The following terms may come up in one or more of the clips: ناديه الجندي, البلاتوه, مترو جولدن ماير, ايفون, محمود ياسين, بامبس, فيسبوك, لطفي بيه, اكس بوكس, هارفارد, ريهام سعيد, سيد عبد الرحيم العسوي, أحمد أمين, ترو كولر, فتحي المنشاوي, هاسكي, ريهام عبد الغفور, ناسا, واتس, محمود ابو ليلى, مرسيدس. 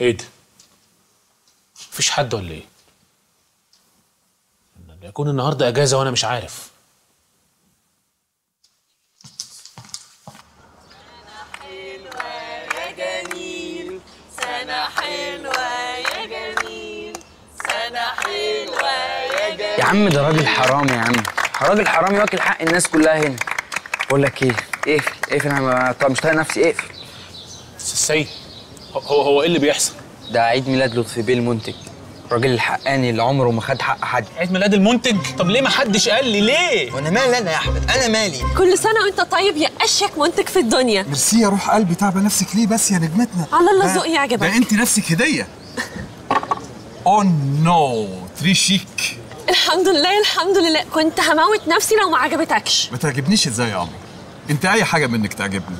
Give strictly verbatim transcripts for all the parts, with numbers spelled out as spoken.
ايه ده؟ مفيش حد ولا ايه؟ يكون النهارده اجازه وانا مش عارف. يا عم ده راجل حرامي يا عم، راجل حرامي واكل حق الناس كلها هنا. بقول لك ايه؟ اقفل اقفل انا مش طايق نفسي، اقفل. بس السيد هو هو ايه اللي بيحصل؟ ده عيد ميلاد لطفي بيه المنتج، الراجل الحقاني اللي عمره ما خد حق حد. عيد ميلاد المنتج؟ طب ليه ما حدش قال لي ليه؟ وانا مالي انا يا احمد، انا مالي؟ كل سنه وانت طيب يا اشيك منتج في الدنيا. ميرسي يا روح قلبي، تعبه نفسك ليه بس يا نجمتنا؟ على الله ذوقي يعجبك. ده انت نفسك هديه. اوه نو، تري شيك. الحمد لله الحمد لله، كنت هموت نفسي لو ما عجبتكش. ما تعجبنيش ازاي يا عمرو؟ انت اي حاجه منك تعجبني.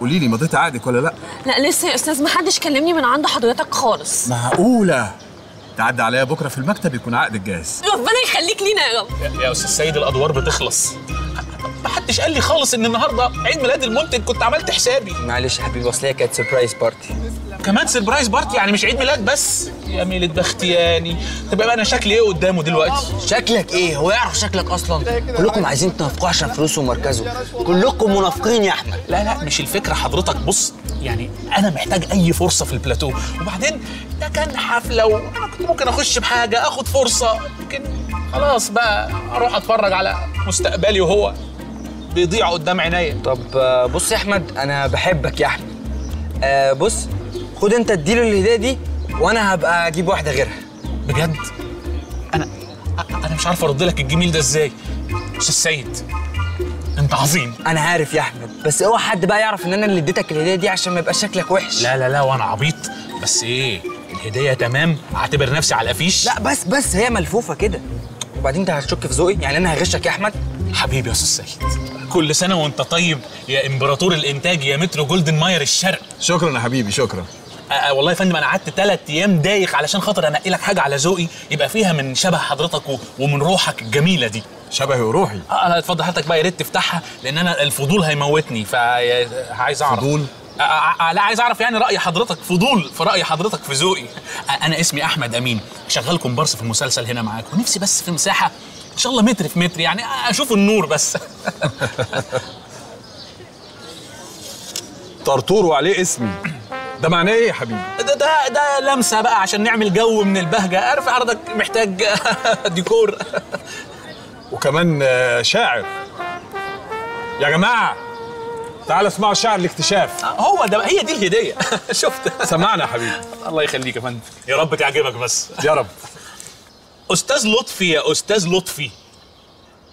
قولي لي مضيت عقدك ولا لا؟ لا لسه يا استاذ، ما حدش كلمني من عند حضرتك خالص. معقوله؟ تعدي عليا بكره في المكتب يكون عقدك جاهز. ربنا يخليك لينا يا رب. يا استاذ سيد الادوار بتخلص. ما حدش قال لي خالص ان النهارده عيد ميلاد المنتج، كنت عملت حسابي. معلش يا حبيبي، اصل هي كانت سربرايز بارتي. كمان سربرايز بارتي؟ يعني مش عيد ميلاد بس؟ يا ميلة بختياني. طب بقى انا شكلي ايه قدامه دلوقتي؟ شكلك ايه؟ هو يعرف شكلك اصلا؟ كلكم عايزين تنافقوه عشان فلوسه ومركزه، كلكم منافقين يا احمد. لا لا مش الفكره حضرتك، بص يعني انا محتاج اي فرصه في البلاتو، وبعدين ده كان حفله وانا كنت ممكن اخش بحاجه اخد فرصه، لكن خلاص بقى اروح اتفرج على مستقبلي وهو بيضيع قدام عينيا. طب بص يا احمد، انا بحبك يا احمد. أه بص، خد انت اديله الهديه دي وانا هبقى اجيب واحده غيرها. بجد؟ انا انا مش عارف ارد لك الجميل ده ازاي. مش السيد انت عظيم. انا عارف يا احمد، بس اوعى حد بقى يعرف ان انا اللي اديتك الهديه دي عشان ما يبقاش شكلك وحش. لا لا لا، وانا عبيط؟ بس ايه الهديه تمام، اعتبر نفسي على الافيش. لا بس بس هي ملفوفه كده. وبعدين انت هتشك في ذوقي؟ يعني انا هغشك يا احمد؟ حبيبي يا استاذ سيد، كل سنه وانت طيب يا امبراطور الانتاج يا مترو جولدن ماير الشرق. شكرا يا حبيبي شكرا. أه والله يا فندم انا قعدت ثلاث ايام دايخ علشان خاطر انقي لك حاجه على ذوقي يبقى فيها من شبه حضرتك ومن روحك الجميله دي. شبهي وروحي؟ اه لا اتفضل حضرتك بقى، يا ريت تفتحها لان انا الفضول هيموتني، فعايز اعرف. فضول؟ أه لا عايز اعرف يعني راي حضرتك، فضول في راي حضرتك في ذوقي. أه انا اسمي احمد امين، شغال كومبارس في المسلسل هنا معاك، ونفسي بس في مساحه ان شاء الله متر في متر يعني اشوف النور بس. طرطور وعليه اسمي، ده معناه ايه يا حبيبي؟ ده ده ده لمسه بقى عشان نعمل جو من البهجه، عارف حضرتك محتاج ديكور. وكمان شاعر. يا جماعه تعالوا اسمعوا شعر الاكتشاف. هو ده، هي دي الهديه. شفت؟ سمعنا يا حبيبي. الله يخليك يا فندم، يا رب تعجبك بس. يا رب. أستاذ لطفي يا أستاذ لطفي،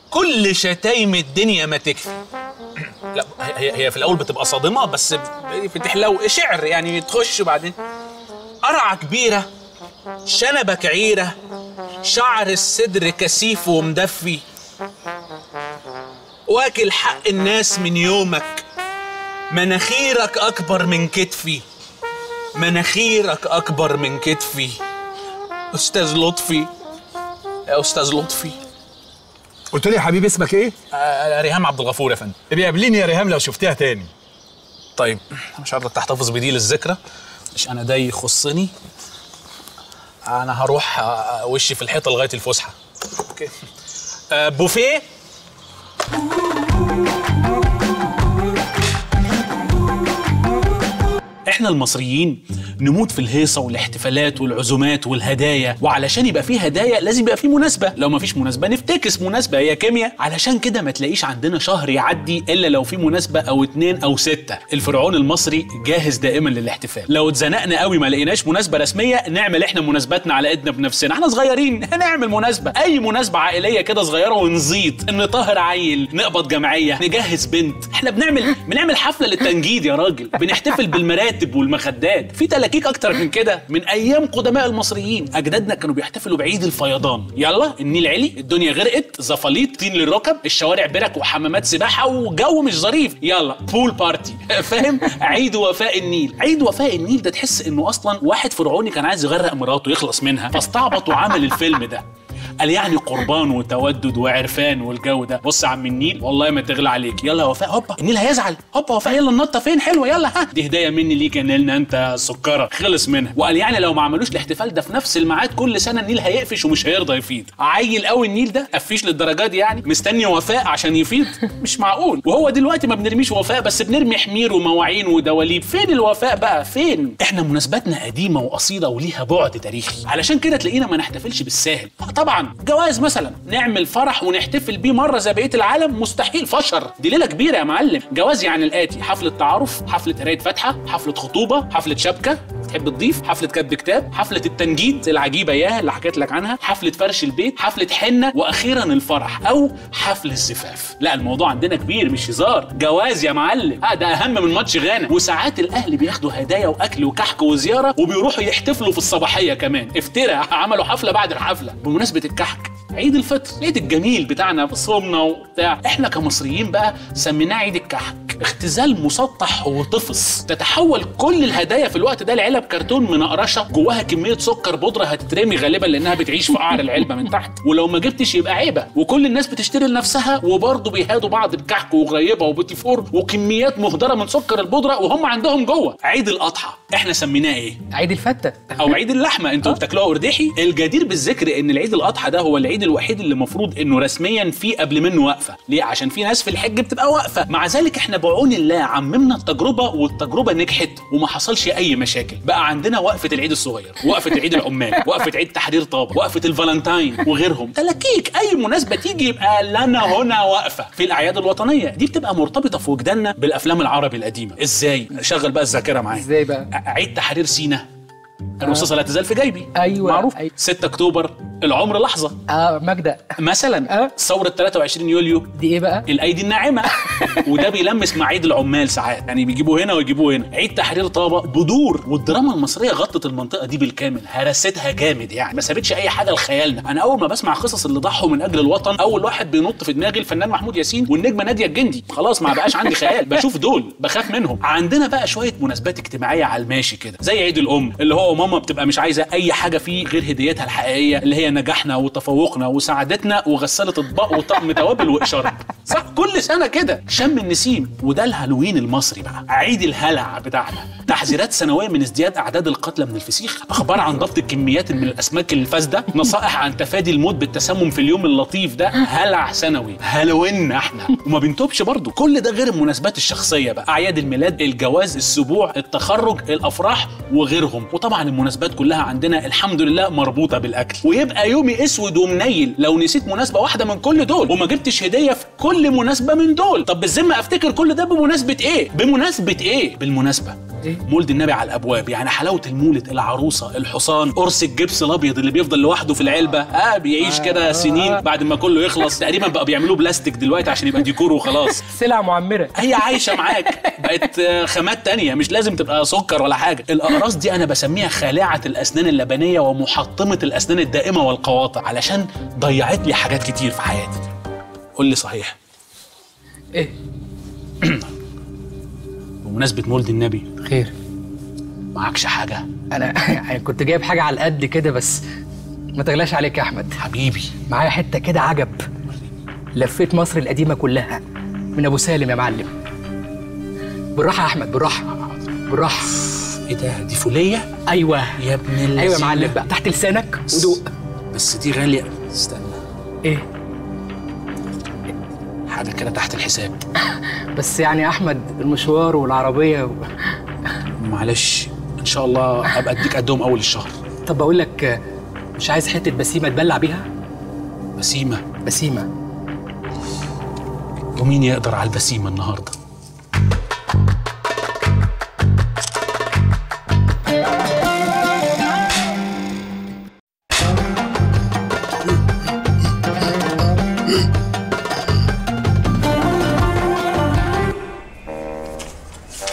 كل شتايم الدنيا ما تكفي. لا هي هي في الأول بتبقى صادمة بس بتحلو شعر يعني، تخش وبعدين قرعة كبيرة شنبك عيرة، شعر الصدر كثيف ومدفي، واكل حق الناس من يومك، مناخيرك أكبر من كتفي، مناخيرك أكبر من كتفي. أستاذ لطفي يا أستاذ لطفي. قلت لي يا حبيبي اسمك إيه؟ آه ريهام عبد الغفور يا فندم. ابقي قابليني يا ريهام لو شفتيها تاني. طيب مش هقدر تحتفظ بدي للذكرى، مش أنا ده يخصني. أنا هروح وشي في الحيطة لغاية الفسحة. أوكي. آه بوفيه. احنا المصريين نموت في الهيصه والاحتفالات والعزومات والهدايا، وعلشان يبقى فيه هدايا لازم يبقى فيه مناسبه، لو ما فيش مناسبه نفتكس مناسبه، هي كيمياء. علشان كده ما تلاقيش عندنا شهر يعدي الا لو في مناسبه او اتنين او سته. الفرعون المصري جاهز دائما للاحتفال، لو اتزنقنا قوي ما لقيناش مناسبه رسميه نعمل احنا مناسباتنا على قدنا بنفسنا، احنا صغيرين هنعمل مناسبه، اي مناسبه عائليه كده صغيره ونزيد، نطهر عيل، نقبض جمعيه، نجهز بنت، احنا بنعمل بنعمل حفله للتنجيد يا راجل، بنحتفل بالمراتب والمخدات. في تلاكيك اكتر من كده من ايام قدماء المصريين، اجدادنا كانوا بيحتفلوا بعيد الفيضان. يلا النيل علي، الدنيا غرقت، زفاليط، طين للركب، الشوارع برك وحمامات سباحه وجو مش ظريف، يلا بول بارتي. فاهم؟ عيد وفاء النيل. عيد وفاء النيل ده تحس انه اصلا واحد فرعوني كان عايز يغرق مراته يخلص منها فاستعبط وعمل الفيلم ده. قال يعني قربان وتودد وعرفان والجو ده. بص يا عم النيل والله ما تغلى عليك، يلا يا وفاء هوبا، النيل هيزعل، هوبا وفاء يلا النطه فين حلوه يلا، ها دي هدايه مني ليك يا نيلنا انت سكره، خلص منها. وقال يعني لو ما عملوش الاحتفال ده في نفس الميعاد كل سنه النيل هيقفش ومش هيرضى يفيض. عيل قوي النيل ده، قفيش للدرجه دي يعني، مستني وفاء عشان يفيض؟ مش معقول. وهو دلوقتي ما بنرميش وفاء بس بنرمي حمير ومواعين ودواليب، فين الوفاء بقى فين؟ احنا مناسباتنا قديمه واصيله وليها بعد تاريخي، علشان كده تلاقينا ما نحتفلش بالساهل. طبعا جواز مثلا نعمل فرح ونحتفل بيه مره زي بقيه العالم مستحيل، فشر دي ليله كبيره يا معلم. جواز يعني الاتي: حفله تعارف، حفله قرايه فاتحه، حفله خطوبه، حفله شبكه تحب تضيف، حفله كتب كتاب، حفله التنجيد العجيبه ياه اللي حكيت لك عنها، حفله فرش البيت، حفله حنه، واخيرا الفرح او حفل الزفاف. لا الموضوع عندنا كبير مش هزار، جواز يا معلم اه ده اهم من ماتش غانا. وساعات الاهل بياخدوا هدايا واكل وكحك وزياره وبيروحوا يحتفلوا في الصباحيه كمان، افترى عملوا حفله بعد الحفله. بمناسبه الكحك، عيد الفطر العيد الجميل بتاعنا بصومنا وبتاع، احنا كمصريين بقى سميناه عيد الكحك، اختزال مسطح وطفص. تتحول كل الهدايا في الوقت ده لعلب كرتون منقرشه جواها كميه سكر بودره هتترمي غالبا لانها بتعيش في قعر العلبه من تحت، ولو ما جبتش يبقى عيبه. وكل الناس بتشتري لنفسها وبرضه بيهادوا بعض بكحك وغيبه وبتيفور وكميات مهدره من سكر البودره وهم عندهم جوه. عيد الاضحى احنا سميناه ايه؟ عيد الفته او عيد اللحمه، انتوا بتاكلوها قرديحي. الجدير بالذكر ان العيد الاضحى ده هو العيد الوحيد اللي المفروض انه رسميا فيه قبل منه وقفه، ليه؟ عشان في ناس في الحج بتبقى واقفه. مع ذلك احنا بعون الله عممنا التجربه والتجربه نجحت وما حصلش اي مشاكل. بقى عندنا وقفه العيد الصغير، وقفه عيد العمال، وقفه عيد تحرير طابه، وقفه الفالنتاين وغيرهم، تلاكيك اي مناسبه تيجي يبقى لنا هنا وقفه. في الاعياد الوطنيه دي بتبقى مرتبطه في وجداننا بالافلام العربي القديمه. ازاي؟ شغل بقى الذاكره معايا. ازاي بقى؟ عيد تحرير سينا، الرصاصه لا تزال في جيبي، ايوه معروف. أيوة. ستة أكتوبر، العمر لحظه، اه مجدة مثلا، اه ثوره ثلاثة وعشرين يوليو، دي ايه بقى؟ الايدي الناعمه وده بيلمس مع عيد العمال ساعات، يعني بيجيبوه هنا ويجيبوه هنا. عيد تحرير طابه بدور، والدراما المصريه غطت المنطقه دي بالكامل، هرستها جامد يعني، ما سابتش اي حاجه لخيالنا. انا اول ما بسمع قصص اللي ضحوا من اجل الوطن اول واحد بينط في دماغي الفنان محمود ياسين والنجمه ناديه الجندي، خلاص ما بقاش عندي خيال، بشوف دول بخاف منهم. عندنا بقى شويه مناسبات اجتماعيه على الماشي كده، زي عيد الام اللي هو ماما بتبقى مش عايزه اي حاجه فيه غير هديتها الحقيقيه اللي هي نجاحنا وتفوقنا وسعادتنا وغساله اطباق وطقم توابل واشاره، صح كل سنه كده. شم النسيم، وده الهالوين المصري بقى، عيد الهلع بتاعنا، تحذيرات سنويه من ازدياد اعداد القتلى من الفسيخ، اخبار عن ضبط الكميات من الاسماك الفاسده، نصائح عن تفادي الموت بالتسمم في اليوم اللطيف ده، هلع سنوي هالوين احنا وما بنتوبش برضه. كل ده غير المناسبات الشخصيه بقى، اعياد الميلاد، الجواز، السبوع، التخرج، الافراح وغيرهم. وطبعا المناسبات كلها عندنا الحمد لله مربوطه بالاكل، ويبقى يومي اسود ومنيل لو نسيت مناسبه واحده من كل دول وما جبتش هديه في كل مناسبه من دول. طب بالذمه افتكر كل ده بمناسبه ايه؟ بمناسبه ايه؟ بالمناسبه مولد النبي على الابواب، يعني حلاوه المولد، العروسه، الحصان، قرص الجبس الابيض اللي بيفضل لوحده في العلبه اه بيعيش كده سنين بعد ما كله يخلص، تقريبا بقى بيعملوه بلاستيك دلوقتي عشان يبقى ديكور وخلاص، سلعه معمره هي عايشه معاك، بقت خامات تانية مش لازم تبقى سكر ولا حاجه. الاقراص دي انا بسميها خالعه الاسنان اللبنيه ومحطمه الاسنان الدائمه والقواطع، علشان ضيعت لي حاجات كتير في حياتي. قول لي صحيح ايه بمناسبه مولد النبي؟ خير معكش حاجه؟ انا يعني كنت جايب حاجه على قد كده بس ما تغلاش عليك يا احمد حبيبي، معايا حته كده عجب، لفيت مصر القديمه كلها من ابو سالم يا معلم. بالراحه يا احمد، بالراحه بالراحه. ايه ده؟ دي فوليه؟ ايوه يا ابن اللذينه، ايوه يا معلم بقى، تحت لسانك ودوق. بس دي غاليه، استنى. ايه؟ حاجه كده تحت الحساب بس يعني يا احمد المشوار والعربيه و... معلش ان شاء الله ابقى اديك قدهم اول الشهر. طب بقول لك، مش عايز حته بسيمه تبلع بيها؟ بسيمه؟ بسيمه ومين يقدر على البسيمه النهارده؟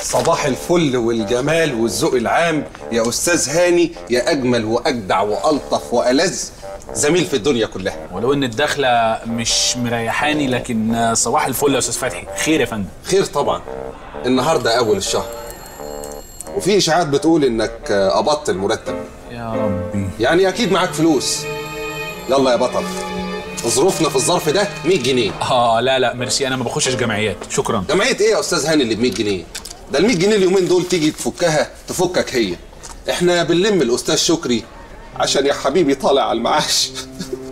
صباح الفل والجمال والذوق العام يا أستاذ هاني، يا أجمل وأجدع وألطف وألذ زميل في الدنيا كلها. ولو إن الدخلة مش مريحاني لكن صباح الفل يا أستاذ فتحي. خير يا فندم؟ خير طبعًا. النهارده أول الشهر وفي إشاعات بتقول إنك قبضت المرتب. يا ربي. يعني أكيد معاك فلوس. يلا يا بطل، ظروفنا في الظرف ده مية جنيه. اه لا لا ميرسي، انا ما بخشش جمعيات، شكرا. جمعيه ايه يا استاذ هاني اللي ب مية جنيه؟ ده ال مية جنيه اليومين دول تيجي تفكها تفكك هي. احنا بنلم الاستاذ شكري عشان يا حبيبي طالع على المعاش.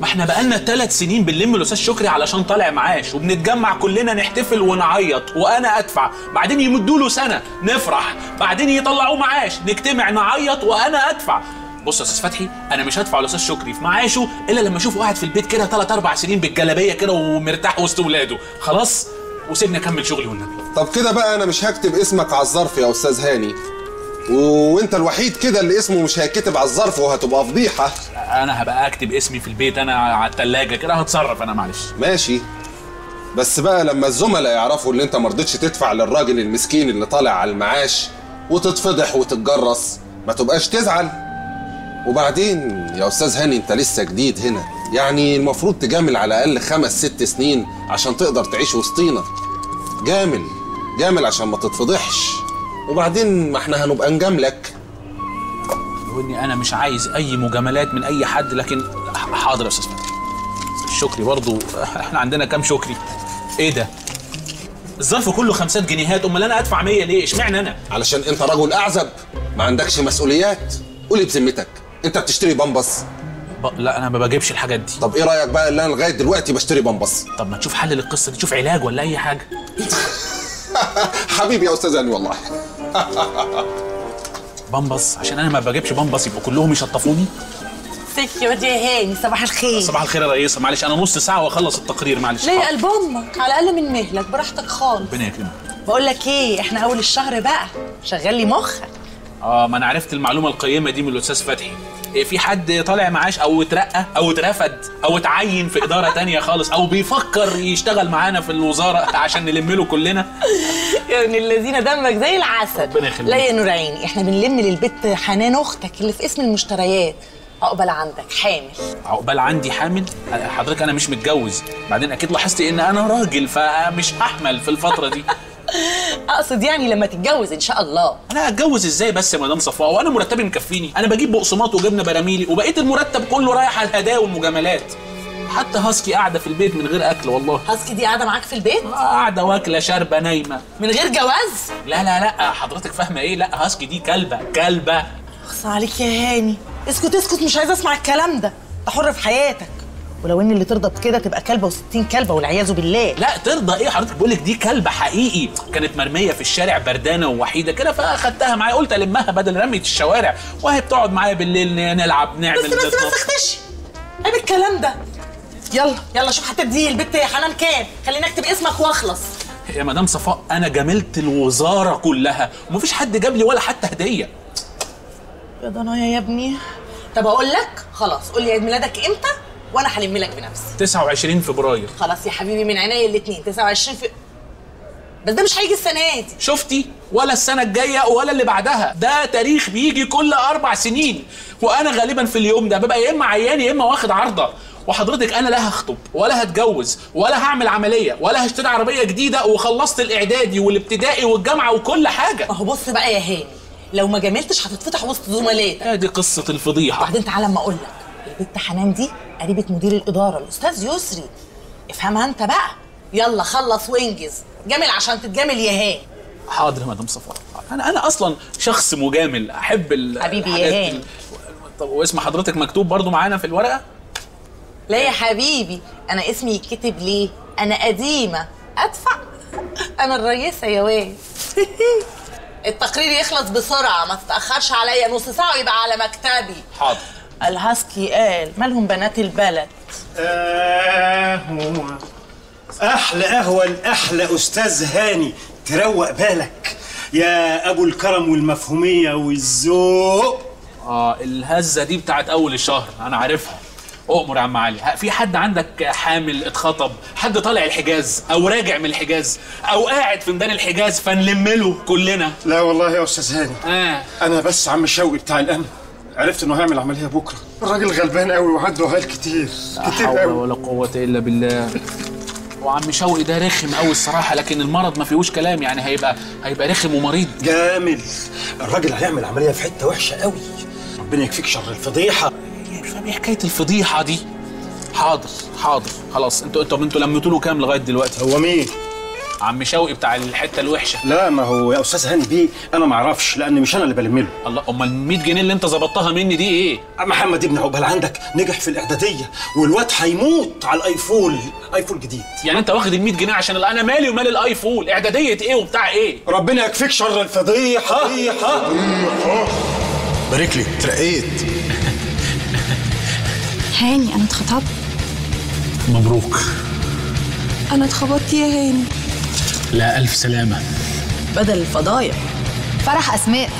ما احنا بقالنا ثلاث سنين بنلم الاستاذ شكري علشان طالع معاش، وبنتجمع كلنا نحتفل ونعيط، وانا ادفع، بعدين يمدوا له سنه نفرح، بعدين يطلعوه معاش، نجتمع نعيط وانا ادفع. بص يا استاذ فتحي، انا مش هدفع لاستاذ شكري في معاشه الا لما اشوفه قاعد في البيت كده ثلاث اربع سنين بالجلابيه كده ومرتاح وسط ولاده، خلاص وسيبني اكمل شغلي والنبي. طب كده بقى انا مش هكتب اسمك على الظرف يا استاذ هاني، وانت الوحيد كده اللي اسمه مش هيتكتب على الظرف وهتبقى فضيحه. انا هبقى اكتب اسمي في البيت، انا على الثلاجه كده هتصرف انا، معلش. ماشي، بس بقى لما الزملاء يعرفوا ان انت ما رضيتش تدفع للراجل المسكين اللي طالع على المعاش وتتفضح وتتجرس ما تبقاش تزعل. وبعدين يا استاذ هاني انت لسه جديد هنا، يعني المفروض تجامل على الاقل خمس ست سنين عشان تقدر تعيش وسطينا. جامل جامل عشان ما تتفضحش، وبعدين ما احنا هنبقى نجاملك. لو اني انا مش عايز اي مجاملات من اي حد، لكن حاضر يا استاذ شكري. برضه احنا عندنا كام شكري؟ ايه ده؟ الظرف كله خمسات جنيهات، امال انا ادفع مية ليه؟ اشمعنى انا؟ علشان انت رجل اعزب، ما عندكش مسؤوليات. قولي بذمتك انت بتشتري بامبس؟ ب... لا انا ما بجيبش الحاجات دي. طب ايه رايك بقى اللي انا لغايه دلوقتي بشتري بامبس؟ طب ما تشوف حل للقصه دي، تشوف علاج ولا اي حاجه. حبيبي يا استاذ هاني والله. بامبس عشان انا ما بجيبش بامبس يبقوا كلهم يشطفوني؟ سكيورتي يا هاني، صباح الخير. صباح الخير يا رئيسه، معلش انا نص ساعه واخلص التقرير، معلش. ليه يا قلب امك، على الاقل من مهلك، براحتك خالص. ربنا يكرمك. بقول لك ايه، احنا اول الشهر بقى، شغل لي مخك. اه ما انا عرفت المعلومه القيمه دي من الاستاذ فتحي. إيه، في حد طالع معاش او اترقى او اترفد او اتعين في اداره تانية خالص، او بيفكر يشتغل معانا في الوزاره عشان نلم له كلنا؟ يا ابن الذين دمك زي العسل. ربنا يخليك. لا يا نور عيني، احنا بنلم للبت حنان اختك اللي في اسم المشتريات. عقبال عندك حامل. عقبال عندي حامل؟ حضرتك انا مش متجوز، بعدين اكيد لاحظت ان انا راجل فمش هحمل في الفتره دي. اقصد يعني لما تتجوز ان شاء الله. انا هتجوز ازاي بس يا مدام صفاء وانا مرتبي مكفيني؟ انا بجيب بقسماط وجبنه براميلي، وبقيت المرتب كله رايح على الهدايا والمجاملات. حتى هاسكي قاعده في البيت من غير اكل والله. هاسكي دي قاعده معاك في البيت؟ اه قاعده واكله شاربه نايمه من غير جواز؟ لا لا لا حضرتك فاهمه ايه، لا هاسكي دي كلبه كلبه. اخص عليك يا هاني، اسكت اسكت، مش عايزه اسمع الكلام ده، انت حر في حياتك، ولو ان اللي ترضى بكده تبقى كلبه وستين كلبه والعياذ بالله. لا ترضى ايه حضرتك، بقول لك دي كلبه حقيقي، كانت مرميه في الشارع بردانه ووحيده كده، فاخدتها معايا قلت المها بدل رميه الشوارع، وهي بتقعد معايا بالليل نلعب نعمل. بس بس ما تسختش، عيب الكلام ده. يلا يلا شوف هتدي البت يا حنان كام، خليني اكتب اسمك واخلص. يا مدام صفاء انا جاملت الوزاره كلها ومفيش حد جاب لي ولا حتى هديه. يا ضنايا يا ابني. طب اقول لك خلاص، قول لي عيد ميلادك امتى وانا هلم لك بنفسي. تسعة وعشرين فبراير. خلاص يا حبيبي من عينيا الاثنين. تسعة وعشرين في... بس ده مش هيجي السنه دي. شفتي؟ ولا السنه الجايه ولا اللي بعدها، ده تاريخ بيجي كل اربع سنين، وانا غالبا في اليوم ده ببقى يا اما عيان يا اما واخد عارضه، وحضرتك انا لا هخطب ولا هتجوز ولا هعمل عمليه ولا هشتري عربيه جديده، وخلصت الاعدادي والابتدائي والجامعه وكل حاجه. ما هو بص بقى يا هاني، لو ما جاملتش هتتفتح وسط زملائك. ادي قصه الفضيحه. وبعدين تعالى اما اقول لك، البت حنان دي قريبة مدير الإدارة الأستاذ يسري، افهمها أنت بقى. يلا خلص وانجز، جامل عشان تتجامل يا هاني. حاضر يا مدام صفاء، أنا أنا أصلاً شخص مجامل، أحب ال حبيبي يا هاني. طب واسم حضرتك مكتوب برضو معانا في الورقة؟ لا يا حبيبي، أنا اسمي يتكتب ليه؟ أنا قديمة، أدفع، أنا الرئيسة يا واد. التقرير يخلص بسرعة، ما تتأخرش عليا نص ساعة ويبقى على مكتبي. حاضر. الهاسكي قال مالهم بنات البلد؟ قهوة، أحلى قهوة الأحلى أستاذ هاني، تروق بالك يا أبو الكرم والمفهومية والذوق. آه الهزة دي بتاعت أول الشهر أنا عارفها. أؤمر يا عم علي، في حد عندك حامل، اتخطب، حد طالع الحجاز أو راجع من الحجاز أو قاعد في ميدان الحجاز فنلم له كلنا؟ لا والله يا أستاذ هاني. آه أنا بس عم شوقي بتاع الأمن عرفت انه هيعمل عمليه بكره. الراجل غلبان قوي وعنده هايل كتير كتير قوي. لا حول ولا قوه الا بالله. وعم شوقي ده رخم قوي الصراحه، لكن المرض ما فيهوش كلام، يعني هيبقى هيبقى رخم ومريض جامد. الراجل هيعمل عمليه في حته وحشه قوي. ربنا يكفيك شر الفضيحه. مش فاهم ايه حكايه الفضيحه دي. حاضر حاضر خلاص. انتوا انتوا انتوا لميتوا له كام لغايه دلوقتي؟ هو مين؟ عم شوقي بتاع الحته الوحشه. لا ما هو يا استاذ هاني بيه انا ما اعرفش لان مش انا اللي بلمله. الله، امال مية جنيه اللي انت ظبطتها مني دي ايه؟ محمد ابن عقبال عندك نجح في الاعداديه والواد هيموت على الايفون، ايفون جديد. يعني انت واخد ال مية جنيه عشان انا مالي ومال الايفون؟ اعداديه ايه وبتاع ايه؟ ربنا يكفيك شر الفضيحه. فضيحه بارك لي ترقيت. هاني انا اتخطبت. مبروك. انا اتخبطت يا هاني. لا ألف سلامة. بدل الفضايح. فرح أسماء،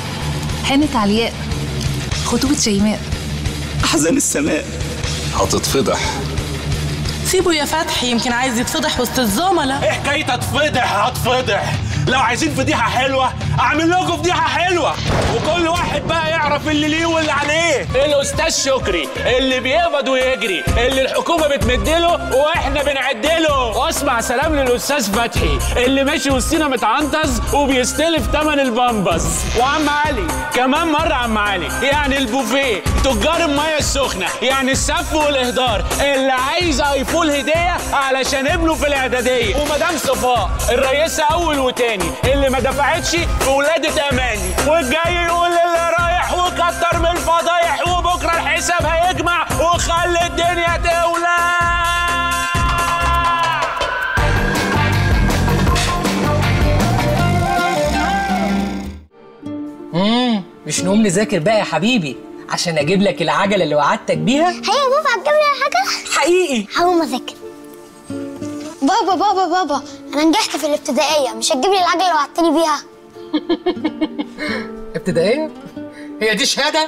حنة علياء، خطوبة شيماء، أحزان السماء. هتتفضح. سيبه يا فتحي يمكن عايز يتفضح وسط الزملاء. إيه حكاية هتفضح؟ هتفضح. لو عايزين فضيحة حلوة أعمل لكم فضيحة حلوة وكل واحد بقى يعرف اللي ليه واللي عليه. الأستاذ شكري اللي بيقبض ويجري، اللي الحكومة بتمدله وإحنا بنعدله. وأسمع سلام للأستاذ فتحي اللي ماشي وسطينا متعنطز وبيستلف تمن البامبز. وعم علي كمان مرة، عم علي يعني البوفيه تجار المية السخنة، يعني السف والإهدار، اللي عايز أيفون هدية علشان ابنه في الإعدادية. ومدام صفاء الرئيسة أول وتاني اللي ما دفعتش في ولادة أماني، والجاي يقول اللي رايح وكتر من الفضايح، وبكرة الحساب هيجمع وخلي الدنيا تولع. امم مش نقوم نذاكر بقى يا حبيبي عشان أجيب لك العجلة اللي وعدتك بيها؟ هي يا بابا هتجيب لي العجلة؟ حقيقي هقوم أذاكر. بابا بابا بابا أنا نجحت في الابتدائية، مش هتجيب لي العجلة اللي وعدتني بيها؟ ابتدائية؟ هي دي شهادة؟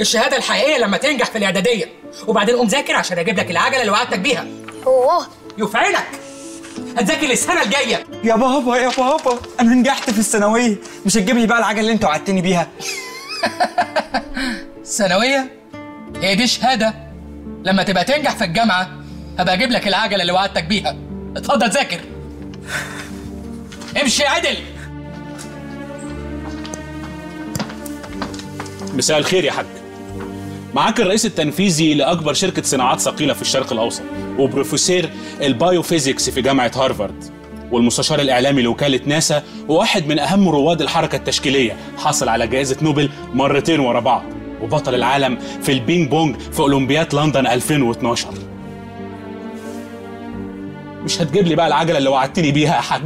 الشهادة الحقيقية لما تنجح في الإعدادية، وبعدين قوم ذاكر عشان أجيب لك العجلة اللي وعدتك بيها. أوه يفعلك، هتذاكر السنة الجاية. يا بابا يا بابا أنا نجحت في الثانوية، مش هتجيب لي بقى العجلة اللي أنت وعدتني بيها؟ ثانوية؟ هي دي شهادة؟ لما تبقى تنجح في الجامعة هبقى أجيب لك العجلة اللي وعدتك بيها. اتفضل ذاكر. امشي عدل. مساء الخير يا حاج. معاك الرئيس التنفيذي لاكبر شركه صناعات ثقيله في الشرق الاوسط، وبروفيسور البايوفيزيكس في جامعه هارفارد، والمستشار الاعلامي لوكاله ناسا، وواحد من اهم رواد الحركه التشكيليه، حصل على جائزه نوبل مرتين ورا بعض، وبطل العالم في البينج بونج في اولمبياد لندن ألفين واتناشر. مش هتجيب لي بقى العجله اللي وعدتني بيها يا حاج؟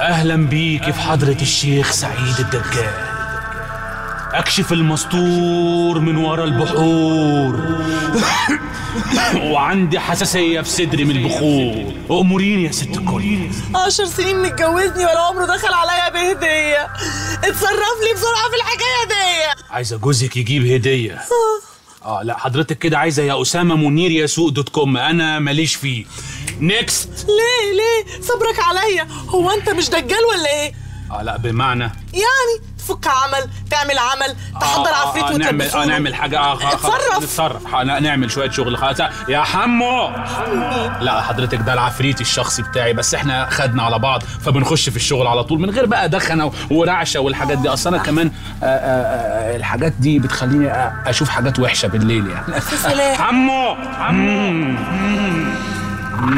اهلا بيك في حضره الشيخ سعيد الدجال. اكشف المستور من ورا البحور. وعندي حساسيه في صدري من البخور. اموريني يا ست الكل. عشر سنين متجوزني ولا عمره دخل عليا بهديه. اتصرف لي بسرعه في الحكايه دي. عايزه جوزك يجيب هديه. اه لا حضرتك كده عايزه يا اسامه منير يا سوق دوت كوم، انا ماليش فيه. نيكست. ليه ليه صبرك عليا؟ هو انت مش دجال ولا ايه؟ اه لا بمعنى يعني تفك عمل، تعمل عمل، تحضر آه عفريت وتلبسه. نعمل اه نعمل حاجه اه خلاص نتصرف، نعمل شويه شغل خلاص يا حمو. لا حضرتك ده العفريت الشخصي بتاعي، بس احنا خدنا على بعض فبنخش في الشغل على طول من غير بقى دخنه ورعشه والحاجات دي. اصل انا كمان آآ آآ الحاجات دي بتخليني اشوف حاجات وحشه بالليل يعني. حمو حمو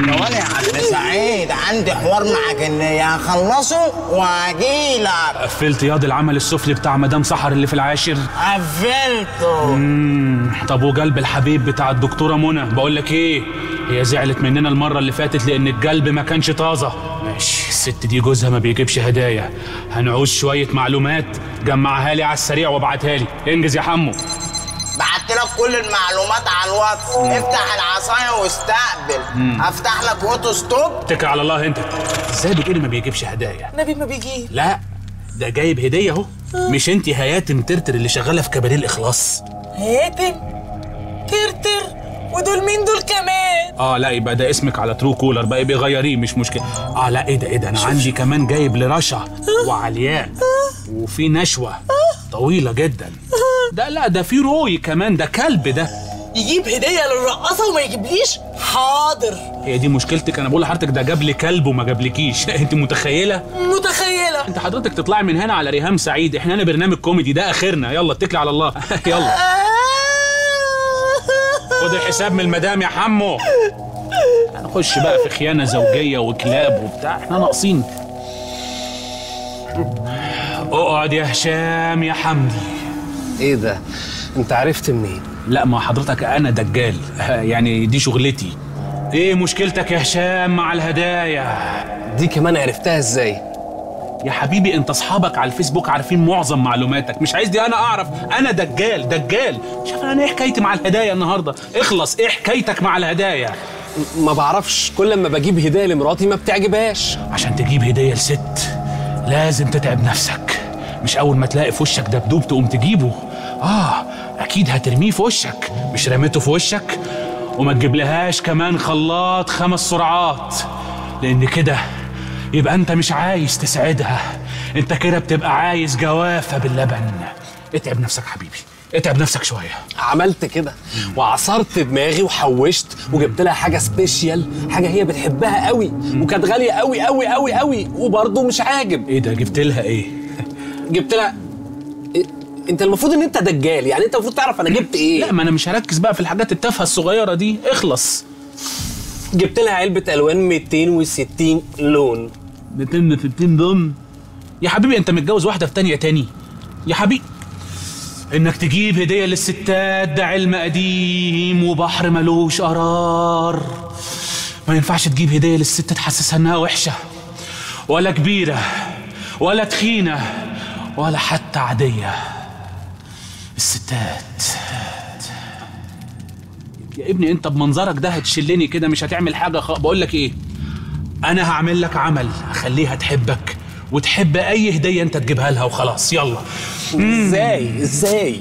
يا عم سعيد عندي حوار مع جنيه هخلصه واجيلك. قفلت ياض العمل السفلي بتاع مدام سحر اللي في العاشر؟ قفلته. امم طب وجلب الحبيب بتاع الدكتوره منى؟ بقول لك ايه، هي زعلت مننا المره اللي فاتت لان الجلب ما كانش طازه. ماشي، الست دي جوزها ما بيجيبش هدايا، هنعوز شويه معلومات جمعها لي على السريع وابعتها لي. انجز يا حمو. بعت لك كل المعلومات على الواتس، افتح العصايه واستقبل. مم. افتح لك اوتو ستوب. اتكل على الله. انت ازاي بتقولي ما بيجيبش هدايا؟ نبي ما بيجيب. لا ده جايب هديه اهو. مش انت هياتم ترتر اللي شغاله في كباريه الاخلاص؟ هياتم ترتر؟ ودول مين دول كمان؟ اه لا يبقى ده اسمك على ترو كولر بقى، يبقى غيريه مش مشكله. اه لا ايه ده ايه ده، انا عندي كمان جايب لرشا وعلياء وفي نشوه طويله جدا. ده لا ده في روي كمان، ده كلب ده. يجيب هديه للرقاصه وما يجيبليش حاضر. هي دي مشكلتك؟ انا بقول لحضرتك ده جاب لي كلب وما جابلكيش. انت متخيله؟ متخيله. انت حضرتك تطلعي من هنا على ريهام سعيد، احنا هنا برنامج كوميدي، ده اخرنا. يلا اتكلي على الله. يلا خد الحساب من المدام يا حمو. هنخش بقى في خيانه زوجيه وكلاب وبتاع، احنا ناقصين. اقعد يا هشام يا حمدي. ايه ده؟ انت عرفت منين؟ لا ما حضرتك انا دجال، يعني دي شغلتي. ايه مشكلتك يا هشام مع الهدايا؟ دي كمان عرفتها ازاي؟ يا حبيبي انت اصحابك على الفيسبوك عارفين معظم معلوماتك، مش عايز دي انا اعرف، انا دجال دجال. شوف انا ايه حكايتي مع الهدايا النهارده؟ اخلص، ايه حكايتك مع الهدايا؟ ما بعرفش، كل لما بجيب هديه لمراتي ما بتعجبهاش. عشان تجيب هديه لست لازم تتعب نفسك، مش اول ما تلاقي في وشك دبدوب تقوم تجيبه. اه اكيد هترميه في وشك، مش رميته في وشك. وما تجيبلهاش كمان خلاط خمس سرعات، لان كده يبقى انت مش عايز تسعدها، انت كده بتبقى عايز جوافه باللبن. اتعب نفسك حبيبي، اتعب نفسك شويه. عملت كده وعصرت دماغي وحوشت وجبت لها حاجه سبيشيال، حاجه هي بتحبها قوي وكانت غاليه قوي قوي قوي قوي، وبرضه مش عاجب. ايه ده؟ جبت لها ايه؟ جبت لها إيه؟ انت المفروض ان انت دجال، يعني انت المفروض تعرف انا جبت ايه. لا ما انا مش هركز بقى في الحاجات التافهه الصغيره دي، اخلص. جبت لها علبه الوان مئتين وستين لون. مئتين وستين لون؟ يا حبيبي انت متجوز واحده في ثانيه تاني يا حبيبي. انك تجيب هديه للستات ده علم قديم وبحر ملوش قرار. ما ينفعش تجيب هديه للست تحسسها انها وحشه ولا كبيره ولا تخينه ولا حتى عاديه. الستات يا ابني انت بمنظرك ده هتشلني كده، مش هتعمل حاجه خ... بقول لك ايه، انا هعمل لك عمل هخليها تحبك وتحب اي هديه انت تجيبها لها وخلاص. يلا. ازاي؟ ازاي؟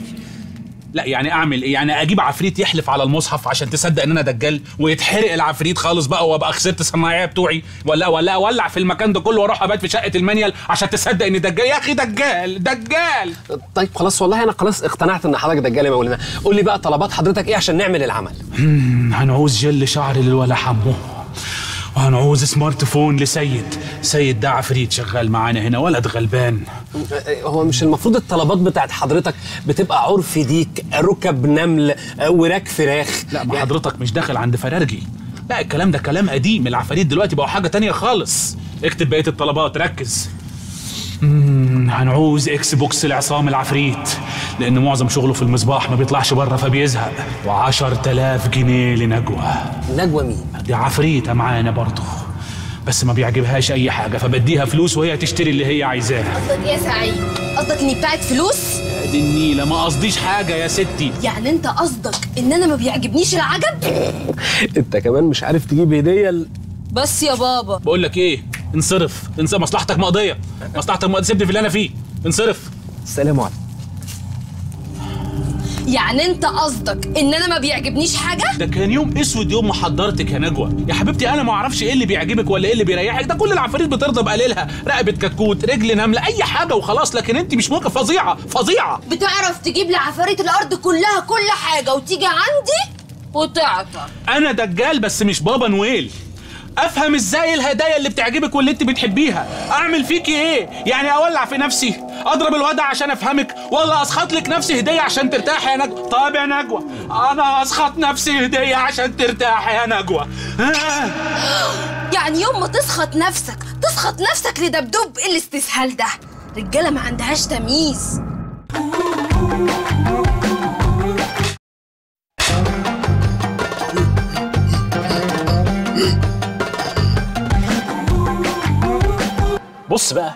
لا يعني اعمل ايه؟ يعني اجيب عفريت يحلف على المصحف عشان تصدق ان انا دجال ويتحرق العفريت خالص بقى وابقى خسرت الصناعيه بتوعي؟ ولا ولا ولع في المكان ده كله واروح ابات في شقه المانيال عشان تصدق اني دجال؟ يا اخي دجال دجال. طيب خلاص والله انا خلاص اقتنعت ان حضرتك دجال يا مولانا. قول لي بقى طلبات حضرتك ايه عشان نعمل العمل؟ هنعوز جل شعر للولا حمو، وهنعوز سمارت فون لسيد. سيد ده عفريت شغال معانا هنا، ولد غلبان. هو مش المفروض الطلبات بتاعت حضرتك بتبقى عرف ديك، ركب نمل، وراك فراخ؟ لا ما يعني حضرتك مش داخل عند فرارجي، لا الكلام ده كلام قديم. العفاريت دلوقتي بقوا حاجه تانية خالص. اكتب بقيه الطلبات ركز. امم هنعوز اكس بوكس لعصام العفريت لان معظم شغله في المصباح ما بيطلعش بره فبيزهق. وعشرة آلاف جنيه لنجوى. نجوى مين؟ دي عفريته معانا برضه بس ما بيعجبهاش اي حاجه فبديها فلوس وهي تشتري اللي هي عايزاها. قصدك يا سعيد؟ قصدك اني بتاعت فلوس؟ يا دي النيله ما قصديش حاجه يا ستي. يعني انت قصدك ان انا ما بيعجبنيش العجب؟ انت كمان مش عارف تجيب هديه ال... بس يا بابا بقول لك ايه، انصرف انصرف، مصلحتك مقضيه، مصلحتك مقضيه، سيبني في اللي انا فيه، انصرف. السلام عليكم. يعني انت قصدك ان انا ما بيعجبنيش حاجه؟ ده كان يوم اسود يوم ما حضرتك يا نجوى. يا حبيبتي انا ما اعرفش ايه اللي بيعجبك ولا ايه اللي بيريحك، ده كل العفاريت بترضى بقليلها، رقبه كتكوت، رجل نمله، اي حاجه وخلاص. لكن انت مش موقف، فظيعه فظيعه. بتعرف تجيب لعفاريت الارض كلها كل حاجه وتيجي عندي وتعطى. انا دجال بس مش بابا نويل. افهم ازاي الهدايا اللي بتعجبك واللي انت بتحبيها؟ اعمل فيكي ايه؟ يعني اولع في نفسي؟ اضرب الوضع عشان افهمك؟ ولا اسخط لك نفسي هديه عشان ترتاحي يا نجوى؟ طب يا نجوى انا اسخط نفسي هديه عشان ترتاحي يا نجوى؟ آه. يعني يوم ما تسخط نفسك تسخط نفسك لدبدوب؟ ايه الاستسهال ده؟ رجاله ما عندهاش تمييز. بص بقى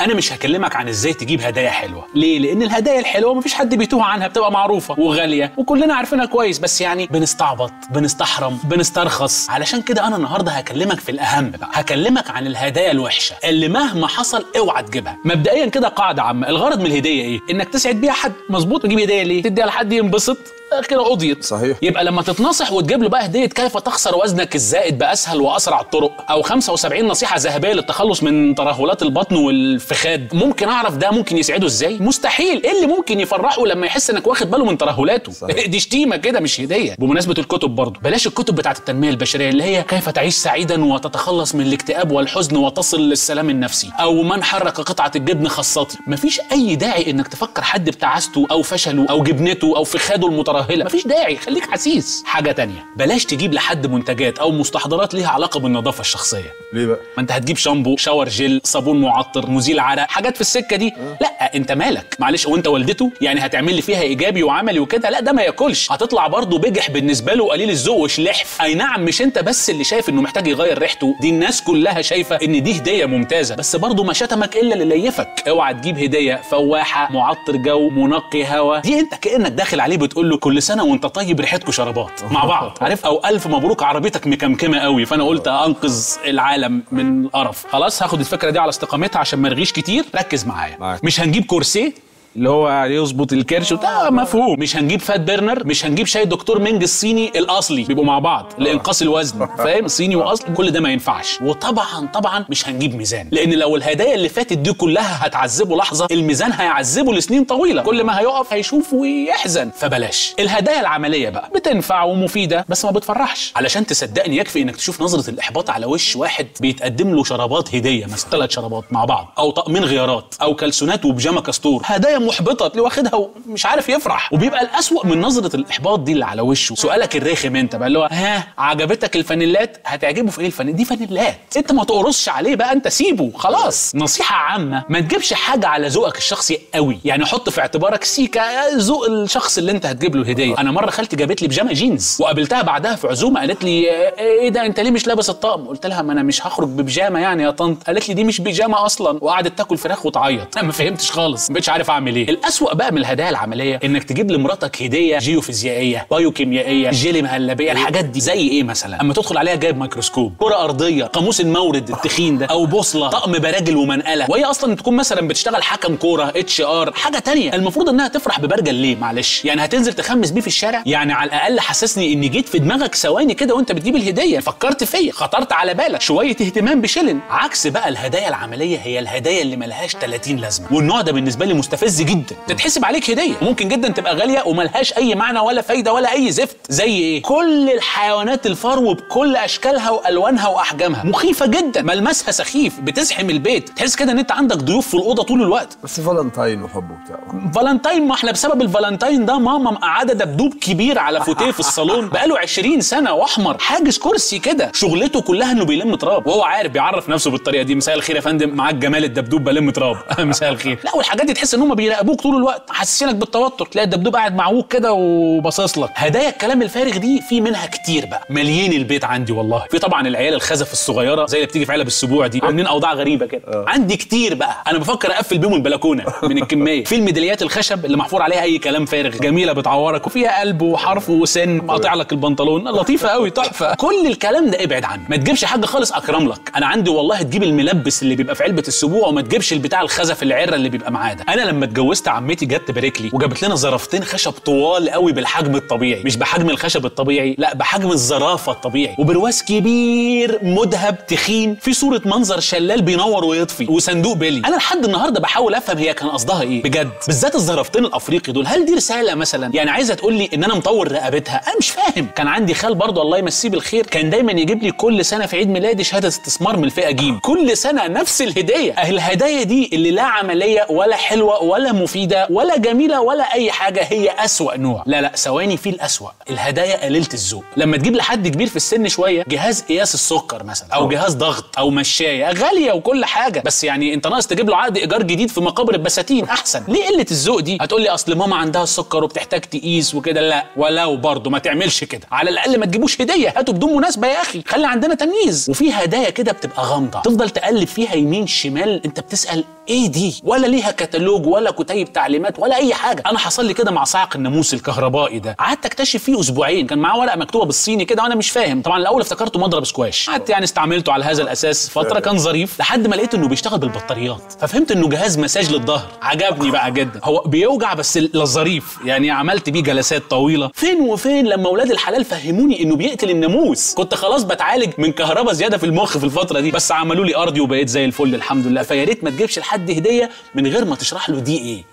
انا مش هكلمك عن ازاي تجيب هدايا حلوه. ليه؟ لان الهدايا الحلوه مفيش حد بيتوه عنها، بتبقى معروفه وغاليه وكلنا عارفينها كويس، بس يعني بنستعبط بنستحرم بنسترخص. علشان كده انا النهارده هكلمك في الاهم بقى، هكلمك عن الهدايا الوحشه اللي مهما حصل اوعى تجيبها. مبدئيا كده قاعده عامه، الغرض من الهديه ايه؟ انك تسعد بيها حد، مظبوط؟ تجيب هديه ليه؟ تديها لحد ينبسط اخيرا قضيت. صحيح. يبقى لما تتنصح وتجيب له بقى هديه كيف تخسر وزنك الزائد باسهل واسرع الطرق، او خمسة وسبعين نصيحه ذهبيه للتخلص من ترهلات البطن والفخاد، ممكن اعرف ده ممكن يسعده ازاي؟ مستحيل. ايه اللي ممكن يفرحه لما يحس انك واخد باله من ترهلاته؟ دي شتيمه كده مش هديه. بمناسبه الكتب برضه، بلاش الكتب بتاعه التنميه البشريه اللي هي كيف تعيش سعيدا وتتخلص من الاكتئاب والحزن وتصل للسلام النفسي، او من حرك قطعه الجبن خاصتي. مفيش اي داعي انك تفكر حد بتعاسته او فشله او جبنته او فخاده المترهله، مفيش داعي، خليك حسيس. حاجه تانية، بلاش تجيب لحد منتجات او مستحضرات ليها علاقه بالنظافه الشخصيه. ليه بقى؟ ما انت هتجيب شامبو، شاور جل، صابون معطر، مزيل عرق، حاجات في السكه دي. أه. لا انت مالك، معلش وانت والدته يعني هتعمل لي فيها ايجابي وعملي وكده؟ لا ده ما ياكلش، هتطلع برضه بجح بالنسبه له، قليل الذوق وشلحف. اي نعم مش انت بس اللي شايف انه محتاج يغير ريحته، دي الناس كلها شايفه ان دي هديه ممتازه، بس برضه ما شتمك الا اللي ليفك. اوعى تجيب هديه فواحه، معطر جو، منقي هوا، دي انت كانك داخل عليه بتقول له كل سنه وانت طيب ريحتكم شربات مع بعض، عارف؟ او الف مبروك عربيتك مكمكمه قوي فانا قلت انقذ العالم من قرف. خلاص هاخد الفكره دي على استقامتها عشان ما ارغيش كتير. ركز معايا، مش هنجيب كورسيه اللي هو يظبط الكرش وده مفهوم، مش هنجيب فات بيرنر، مش هنجيب شاي دكتور منج الصيني الاصلي، بيبقوا مع بعض لانقاص الوزن، فاهم؟ صيني واصل، كل ده ما ينفعش. وطبعا طبعا مش هنجيب ميزان، لان لو الهدايا اللي فاتت دي كلها هتعذبه لحظه، الميزان هيعذبه لسنين طويله، كل ما هيقف هيشوف ويحزن. فبلاش الهدايا العمليه بقى، بتنفع ومفيده بس ما بتفرحش. علشان تصدقني يكفي انك تشوف نظره الاحباط على وش واحد بيتقدم له شرابات هديه، مثلا ثلاث شرابات مع بعض، او طقمين غيارات، او كلسونات وبيجامه كاستور، هدايا محبطه اللي واخدها ومش عارف يفرح، وبيبقى الأسوأ من نظره الاحباط دي اللي على وشه. سؤالك الرخم انت بقى اللي هو ها عجبتك الفانيلات؟ هتعجبه في ايه الفانيلات دي؟ فانيلات انت ما تقرصش عليه بقى، انت سيبه خلاص. نصيحه عامه، ما تجيبش حاجه على ذوقك الشخصي قوي، يعني حط في اعتبارك سيكا ذوق الشخص اللي انت هتجيب له الهديه. انا مره خالتي جابت لي بيجامه جينز وقابلتها بعدها في عزومه، قالت لي ايه ده انت ليه مش لابس الطقم؟ قلت لها ما انا مش هخرج ببيجامه يعني يا طنط. قالت لي دي مش بيجامه اصلا، وقعدت تاكل فراخ وتعيط. انا ما فهمتش خالص، ما بقتش عارف اعمل ايه. الاسوأ بقى من الهدايا العمليه انك تجيب لمراتك هديه جيوفيزيائيه، بايوكيميائيه، جيلي مهلبيه، الحاجات دي زي ايه مثلا؟ اما تدخل عليها جايب ميكروسكوب، كره ارضيه، قاموس المورد التخين ده، او بوصله، طقم براجل ومنقله، وهي اصلا تكون مثلا بتشتغل حكم كوره، اتش ار، حاجه ثانيه. المفروض انها تفرح ببرجل ليه معلش؟ يعني هتنزل تخمس بيه في الشارع؟ يعني على الاقل حسسني ان جيت في دماغك ثواني كده وانت بتجيب الهديه، فكرت فيا، خطرت على بالك، شويه اهتمام بشلن. عكس بقى الهدايا العمليه، هي الهدايا اللي ملهاش ثلاثين لازمه، والنوع ده بالنسبه لي مستفز جدا. تتحسب عليك هديه، ممكن جدا تبقى غاليه وملهاش اي معنى ولا فايده ولا اي زفت. زي ايه؟ كل الحيوانات الفرو بكل اشكالها والوانها واحجامها، مخيفه جدا، ملمسها سخيف، بتزحم البيت، تحس كده ان انت عندك ضيوف في الاوضه طول الوقت. بس فالنتاين وحبه بتاعه، فالنتاين ما احنا بسبب الفالنتاين ده ماما مقعده دبدوب كبير على فوتيه في الصالون بقاله عشرين سنة واحمر، حاجز كرسي كده، شغلته كلها انه بيلم تراب وهو عارف بيعرف نفسه بالطريقه دي. مساء الخير يا فندم، معاك جمال الدبدوب بلم تراب. مساء الخير. لا والحاجات دي تحس ان هم بيراقبوك طول الوقت، حاسسينك بالتوتر، تلاقي الدبدوب قاعد معوك كده وباصص لك. هدايا الكلام الفارغ دي في منها كتير بقى، مليين البيت عندي والله. في طبعا العيال الخزف الصغيره زي اللي بتيجي في علب السبوع دي، عاملين اوضاع غريبه كده. أه. عندي كتير بقى، انا بفكر اقفل بيهم البلكونه من الكميه. في الميداليات الخشب اللي محفور عليها اي كلام فارغ، جميله بتعورك وفيها قلب وحرف وسن مقاطع لك البنطلون، لطيفه قوي تحفه. كل الكلام ده ابعد عنه، ما تجيبش حاجه خالص اكرم لك. انا عندي والله تجيب الملبس اللي بيبقى في علبه السبوع، وما تجيبش البتاع الخزف العره اللي بيبقى معاه ده. انا لما اتجوزت عمتي جت تبارك لي وجابت لنا زرافتين خشب طوال قوي بالحجم الطبيعي، مش بحجم الخشب الطبيعي، لا بحجم الزرافه الطبيعي، وبرواز كبير مذهب تخين في صوره منظر شلال بينور ويطفي، وصندوق بلي. انا لحد النهارده بحاول افهم هي كان قصدها ايه بجد، بالذات الزرافتين الافريقي دول، هل دي رساله مثلا؟ يعني عايزه تقول لي ان انا مطور رقبتها؟ انا مش فاهم. كان عندي خال برضه الله يمسيه بالخير، كان دايما يجيب لي كل سنه في عيد ميلادي شهاده استثمار من الفئه ج، كل سنه نفس الهديه. اهل الهدايا دي اللي لا عمليه ولا حلوه ولا مفيده ولا جميله ولا اي حاجه، هي اسوأ نوع. لا لا ثواني، في الاسوأ، الهدايا قليله الذوق. لما تجيب لحد كبير في السن شويه جهاز قياس السكر مثلا، او جهاز ضغط، او مشايه غاليه وكل حاجه، بس يعني انت ناقص تجيب له عقد ايجار جديد في مقابر البساتين احسن. ليه قله الذوق دي؟ هتقول لي اصل ماما عندها السكر وبتحتاج تقيس وكده. لا ولو برضه ما تعملش كده، على الاقل ما تجيبوش هديه، هاتوا بدون مناسبه يا اخي، خلي عندنا تمييز. وفي هدايا كده بتبقى غامضه، تفضل تقلب فيها يمين شمال، انت بتسال ايه دي؟ ولا ليها كتالوج ولا كتيب تعليمات ولا اي حاجه. انا حصل لي كده مع صاعق الناموس الكهربائي ده، قعدت اكتشف فيه اسبوعين، كان معاه ورقه مكتوبه بالصيني كده وانا مش فاهم. طبعا الاول افتكرته مضرب سكواش، قعدت يعني استعملته على هذا الاساس فتره، كان ظريف لحد ما لقيت انه بيشتغل بالبطاريات، ففهمت انه جهاز مساج للظهر. عجبني بقى جدا، هو بيوجع بس للظريف يعني، عملت بيه جلسات طويله. فين وفين لما اولاد الحلال فهموني انه بيقتل الناموس، كنت خلاص بتعالج من كهرباء زياده في المخ في الفتره دي، بس عملوا لي ارضي وبقيت زي الفل الحمد لله. فيا ريت ما تجيبش لحد هديه من غير ما تشرح له دي ايه.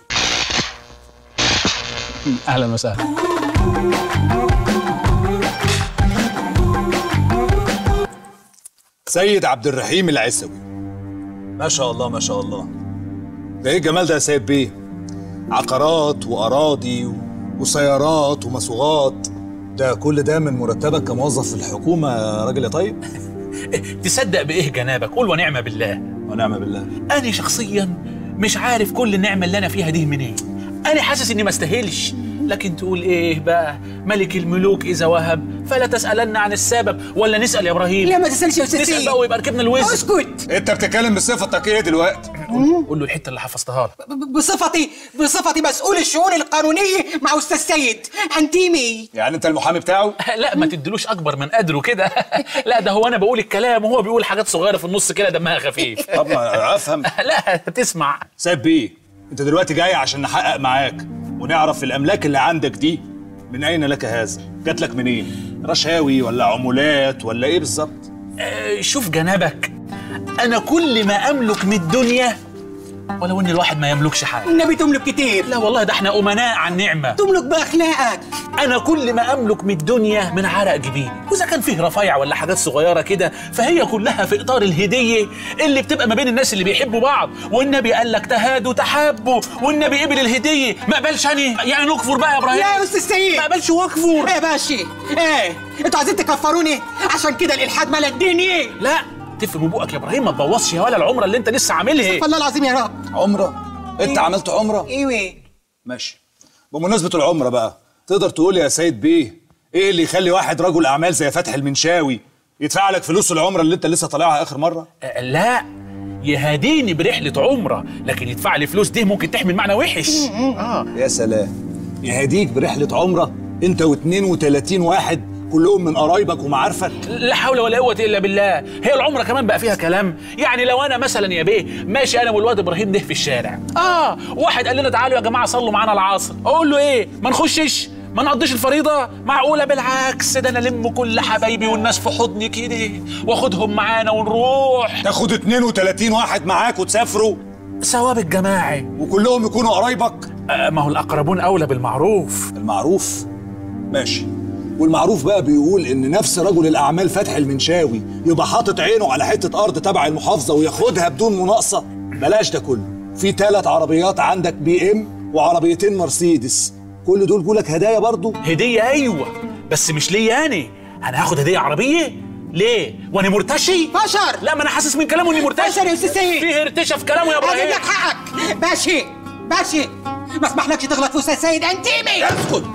اهلا وسهلا. سيد عبد الرحيم العسوي. ما شاء الله ما شاء الله، ده ايه الجمال ده يا سيد بيه؟ عقارات واراضي وسيارات ومصوغات، ده كل ده من مرتبك كموظف في الحكومه يا راجل يا طيب. تصدق بايه جنابك؟ قول ونعم بالله. ونعم بالله. انا شخصيا مش عارف كل النعمه اللي انا فيها دي منين. انا حاسس اني ما استاهلش، لكن تقول ايه بقى؟ ملك الملوك اذا وهب فلا تسالن عن السبب. ولا نسال يا ابراهيم؟ لا ما تسالش يا استاذ. نسال بقى ويبقى ركبنا الوزن. اسكت، انت بتتكلم بصفتك ايه دلوقتي؟ قول له الحته اللي حفظتها لك. بصفتي بصفتي مسؤول الشؤون القانونيه مع استاذ سيد. هنتيمي يعني انت المحامي بتاعه؟ لا ما تدلوش اكبر من قدره كده. لا ده هو انا بقول الكلام وهو بيقول حاجات صغيره في النص كده دمها خفيف. طب ما افهم. لا تسمع سيد بيه، انت دلوقتي جاي عشان نحقق معاك ونعرف الاملاك اللي عندك دي من اين لك هذا؟ جات لك منين؟ رشاوي ولا عمولات ولا ايه بالظبط؟ أه شوف جنابك، انا كل ما املك من الدنيا، ولو ان الواحد ما يملكش حاجه. النبي تملك كتير. لا والله ده احنا امناء عن نعمه. تملك باخلاقك. انا كل ما املك من الدنيا من عرق جبيني، واذا كان فيه رفايع ولا حاجات صغيره كده فهي كلها في اطار الهديه اللي بتبقى ما بين الناس اللي بيحبوا بعض. والنبي قال لك تهادوا تحابوا، والنبي قبل الهديه. ما اقبلش انا يعني؟ نكفر بقى يا ابراهيم؟ لا يا استاذ سيد. ما اقبلش واكفر. ايه يا باشا؟ ايه انتوا عايزين تكفروني؟ عشان كده الالحاد مال الدنيا. لا تفهم بقك يا ابراهيم، ما تبوظش يا ولا العمره اللي انت لسه عاملها. استغفر الله العظيم يا رب. عمره؟ انت إيه؟ عملت عمره؟ ايوه. ماشي، بمناسبه العمره بقى، تقدر تقول يا سيد بيه ايه اللي يخلي واحد رجل اعمال زي فتحي المنشاوي يدفع لك فلوس العمره اللي انت لسه طالعها اخر مره؟ أه لا يهديني برحله عمره، لكن يدفع لي فلوس دي ممكن تحمل معنى وحش. اه يا سلام، يهديك برحله عمره انت واثنين وثلاثين واحد كلهم من قرايبك ومعارفك. لا حول ولا قوة إلا بالله. هي العمرة كمان بقى فيها كلام؟ يعني لو أنا مثلا يا بيه ماشي أنا والواد إبراهيم ده في الشارع، آه واحد قال لنا تعالوا يا جماعة صلوا معانا العصر، أقول له إيه؟ ما نخشش؟ ما نقضيش الفريضة؟ معقولة؟ بالعكس، ده أنا ألم كل حبايبي والناس في حضني كده وآخدهم معانا ونروح. تاخد اثنين وثلاثين واحد معاك وتسافروا؟ ثواب الجماعي. وكلهم يكونوا قرايبك؟ آه ما هو الأقربون أولى بالمعروف. المعروف؟ ماشي. والمعروف بقى بيقول ان نفس رجل الاعمال فتحي المنشاوي يبقى حاطط عينه على حته ارض تبع المحافظه وياخدها بدون مناقصه. بلاش ده كله، في ثلاث عربيات عندك، بي ام وعربيتين مرسيدس، كل دول جولك هدايا برضو. هديه؟ ايوه بس مش ليا انا. انا هاخد هديه عربيه ليه وانا مرتشي؟ بشر. لا ما انا حاسس من كلامه اني مرتشي. بشر يا استاذ سيد. فيه ارتشا في كلامه يا ابراهيم. هجيب لك حقك. ماشي ماشي، ما اسمحلكش تغلط في استاذ سيد. انتمي. اسكت،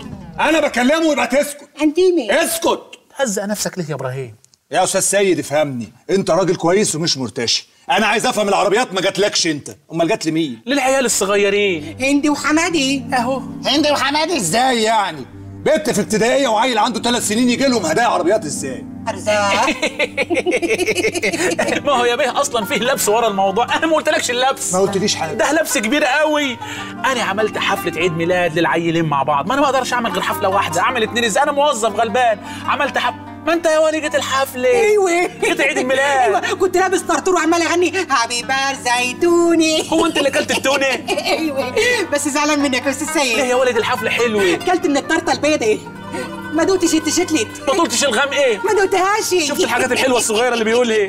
أنا بكلمه يبقى تسكت. أنتيمي. اسكت. هزق نفسك ليه يا إبراهيم؟ يا أستاذ سيد افهمني، أنت راجل كويس ومش مرتشي، أنا عايز أفهم العربيات ما جاتلكش أنت، أمال جات لمين؟ للعيال الصغيرين، هندي وحمادي. أهو هندي وحمادي. إزاي يعني؟ بنت في ابتدائية وعيل عنده ثلاث سنين يجي لهم هدايا عربيات إزاي؟ أرزاق. ما هو يا بيه أصلاً فيه لبس ورا الموضوع، أنا ما قلتلكش اللبس. ما قلتليش حاجة. ده لبس كبير قوي. أنا عملت حفلة عيد ميلاد للعيلين مع بعض، ما أنا ما أقدرش أعمل غير حفلة واحدة، أعمل اتنين إزاي؟ أنا موظف غلبان. عملت حفلة. ما انت يا ولي جيت الحفله. ايوه جيت عيد الميلاد. ايوه كنت لابس طرطور وعمال اغني هابي بار زيتوني. هو انت اللي اكلت التونه؟ ايوه بس زعلان منك يا استاذ سيد. ليه يا ولد الحفله حلوه؟ اكلت من الطرطه البيضه. ايه ما دوتش التشتلت؟ ما دوتش الغم. ايه ما دوتهاش. شفت الحاجات الحلوه الصغيره اللي بيقولها.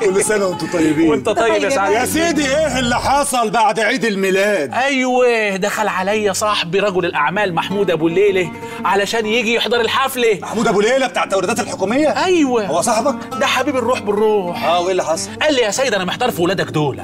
كل سنه وانتم طيبين. وانت طيب يا سعد. يا سيدي ايه اللي حصل بعد عيد الميلاد؟ ايوه دخل عليا صاحبي رجل الاعمال محمود ابو ليلى علشان يجي يحضر الحفله. محمود ابو ليلى بتاع التوريدات الحكوميه؟ ايوه. هو صاحبك؟ ده حبيب الروح بالروح. اه وايه اللي حصل؟ قال لي يا سيد انا محتار في ولادك دول،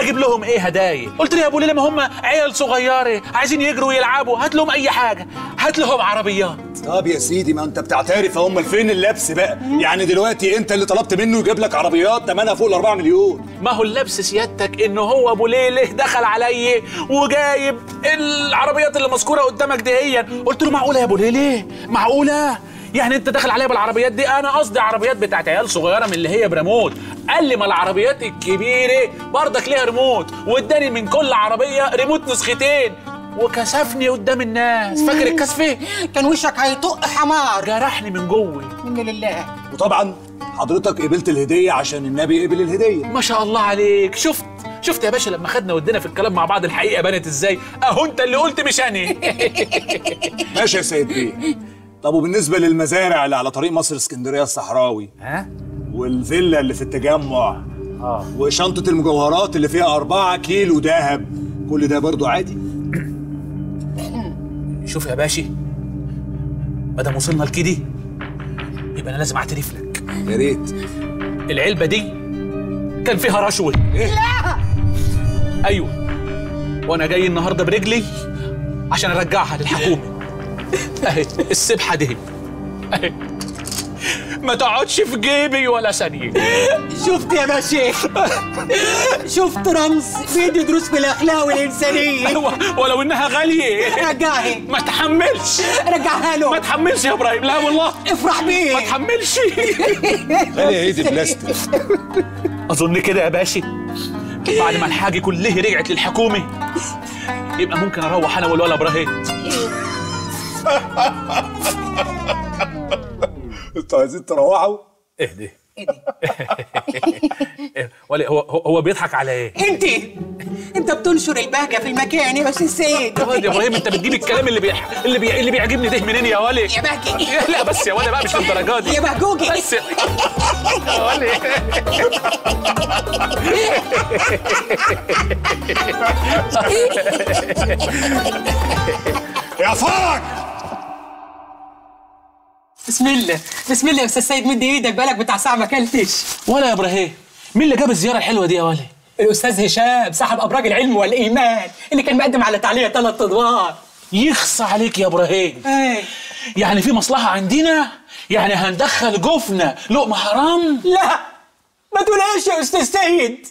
اجيب لهم ايه هدايا؟ قلت لي يا ابو ليلى ما هم عيال صغيره عايزين يجروا ويلعبوا، هات لهم اي حاجه، هات لهم عربيات. طب يا سيدي ما انت بتعترف هم فين اللبس بقى؟ يعني دلوقتي انت اللي طلبت منه يجيب لك عربيات تمنها فوق ال أربعة مليون. ما هو اللبس سيادتك ان هو ابو ليلى دخل عليا وجايب العربيات اللي مذكوره قدامك دي هي. قلت له معقوله يا ابو ليلى؟ معقوله؟ يعني انت داخل عليا بالعربيات دي؟ انا قصدي عربيات بتاعت عيال صغيره من اللي هي بريموت. قال لي ما العربيات الكبيره بردك ليها ريموت، واداني من كل عربيه ريموت نسختين وكسفني قدام الناس. فاكر الكسف؟ كان وشك هيطق حمار، جرحني من جوه من لله. وطبعا حضرتك قبلت الهديه عشان النبي قبل الهديه. ما شاء الله عليك. شفت شفت يا باشا لما خدنا ودينا في الكلام مع بعض الحقيقه بانت ازاي؟ اهو انت اللي قلت مش انا. ماشي يا سيد بيه. طب وبالنسبه للمزارع اللي على طريق مصر اسكندريه الصحراوي، ها؟ والفيلا اللي في التجمع، اه، وشنطه المجوهرات اللي فيها أربعة كيلو دهب، كل ده برضه عادي؟ شوف يا باشا ما دام وصلنا لكدي يبقى انا لازم اعترف لك. يا ريت. العلبه دي كان فيها رشوه. إيه؟ لا ايوه، وانا جاي النهارده برجلي عشان ارجعها للحكومه. اهي السبحه دي اهي، ما تقعدش في جيبي ولا ثانيه. شفت يا باشا؟ شفت رمز بيدي دروس بالاخلاق والانسانيه. ولو انها غاليه. رجعها. ما تحملش. رجعها له. ما تحملش يا ابراهيم، لا والله. افرح بيه. ما تحملش. غاليه ايه دي؟ بلاستيك. اظن كده يا باشا بعد ما الحاجه كلها رجعت للحكومه يبقى ممكن اروح انا والولا ابراهيم. انتوا عايزين تروحوا؟ اهدي اهدي. هو هو بيضحك على ايه؟ انت انت بتنشر البهجه في المكان يا باشا سيد. يا ابراهيم انت بتجيب الكلام اللي بيح... اللي, بي... اللي بيعجبني ده منين يا ولي؟ يا بهجي. لا بس يا ولي بقى مش للدرجه دي. يا بهجوجي بس يا ولي. يا فرج بسم الله بسم الله يا استاذ سيد، مد ايدك بالك بتاع ساعه ما اكلتش. ولا يا ابراهيم مين اللي جاب الزياره الحلوه دي يا ولي؟ الاستاذ هشام صاحب ابراج العلم والايمان اللي كان مقدم على تعليق ثلاث ادوار. يخص عليك يا ابراهيم. ايه يعني في مصلحه عندنا؟ يعني هندخل جفنه لقمه حرام؟ لا ما تقولهاش يا استاذ سيد،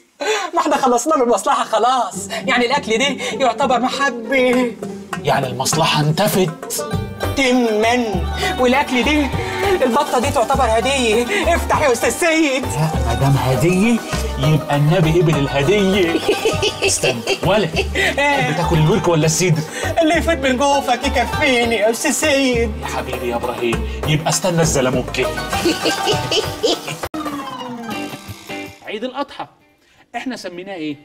ما احنا خلصنا له المصلحه خلاص. يعني الاكل دي يعتبر محبه، يعني المصلحه انتفت تماً، والاكل دي البطه دي تعتبر هديه. افتح يا استاذ سيد. لا ما دام هديه يبقى النبي قبل الهديه. استنى ولا بتاكل الورك ولا السيد؟ اللي يفوت من جوفك يكفيني يا استاذ سيد. يا حبيبي يا ابراهيم يبقى استنى الزلموكي. عيد الاضحى احنا سميناه ايه؟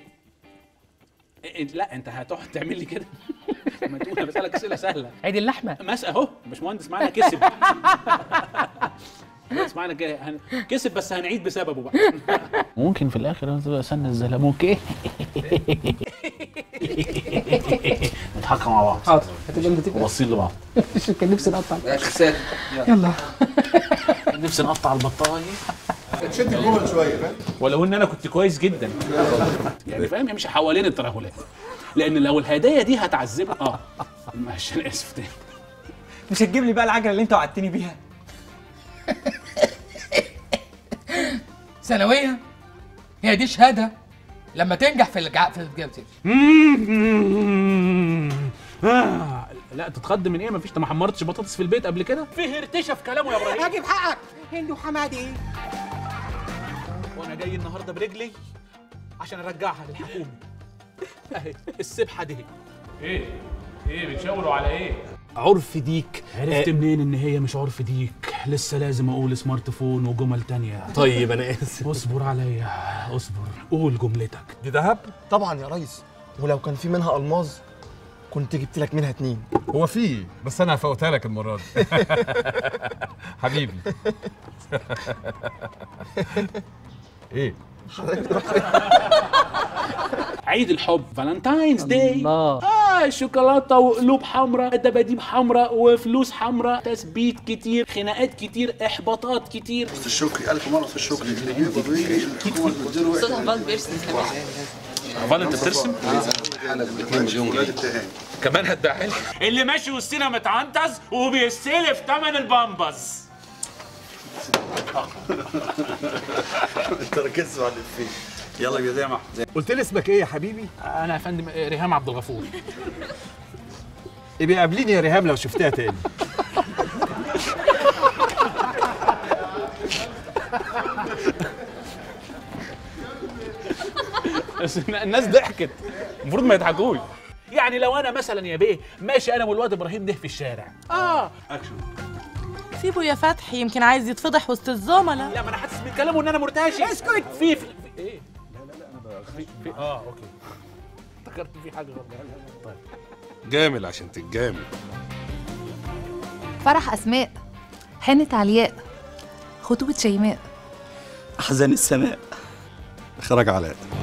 لا انت هتقعد تعمل لي كده. ما تقول انا بسالك اسئله سهله. عيد اللحمه. مس اهو باشمهندس معانا كسب. معانا كسب بس هنعيد بسببه بقى. ممكن في الاخر تبقى سن الزلموك. ايه؟ نضحك مع بعض. حاضر هتبقى انت تبقى واصلين لبعض. كان نفسي نقطع. يا اخي سالم يلا. كان نفسي نقطع البطايه. تشد الجمل شويه فاهم؟ ولو ان انا كنت كويس جدا. يعني فاهم هي مش حوالين الترهلات. لأن لو الهدايا دي هتعذبك. اه معلش أنا آسف تاني. مش هتجيب لي بقى العجلة اللي أنت وعدتني بيها؟ ثانوية هي دي شهادة لما تنجح في الجع في الجامعة. آه. لا تتخض من إيه؟ مفيش. أنت ما حمرتش بطاطس في البيت قبل كده؟ فيه هرتشة في كلامه يا إبراهيم. هجيب حقك هند وحمادي. وأنا جاي النهاردة برجلي عشان أرجعها للحكومة. اهي السبحه دي. ايه؟ ايه بتشاوروا على ايه؟ عرف ديك. عرفت منين ان هي مش عرف ديك؟ لسه لازم اقول سمارت فون وجمل تانية. طيب انا اسف. اصبر عليا اصبر، قول جملتك. دي ذهب؟ طبعا يا ريس، ولو كان في منها الماظ كنت جبت لك منها اتنين. هو في، بس انا هفوتها لك المره دي. حبيبي. ايه؟ حضرتك تروح فين؟ عيد الحب فالنتاينز داي. الله. اه شوكولاته وقلوب حمراء، دباديب حمراء، وفلوس حمراء، تثبيت كتير، خناقات كتير، احباطات كتير. استاذ شكري الف مره استاذ شكري. الحكومه بتدير وقت. صوتها باد بيرسنس كمان. عمال انت بترسم؟ كمان هتبيعها لي؟ اللي ماشي وسطينا متعنتز وبيستلف ثمن البامبز. انت ركزت على الفيلم. يلا يا جدع محمد. قلت لي اسمك ايه يا حبيبي؟ انا يا فندم ريهام عبد الغفور. ابقي قابليني يا ريهام لو شفتها تاني. الناس ضحكت، المفروض ما يضحكوش. يعني لو انا مثلا يا بيه ماشي انا والواد ابراهيم ده في الشارع اه اكشن، سيبه يا فتحي يمكن عايز يتفضح وسط الزملاء. لا ما انا حاسس من كلامه ان انا مرتشي. اسكت. في في ايه؟ لا لا لا انا بقى اه اوكي افتكرت في حاجه غلط. طيب جامل عشان تتجامل. فرح اسماء، حنة علياء، خطوبة شيماء، احزان السماء، خرج علاء.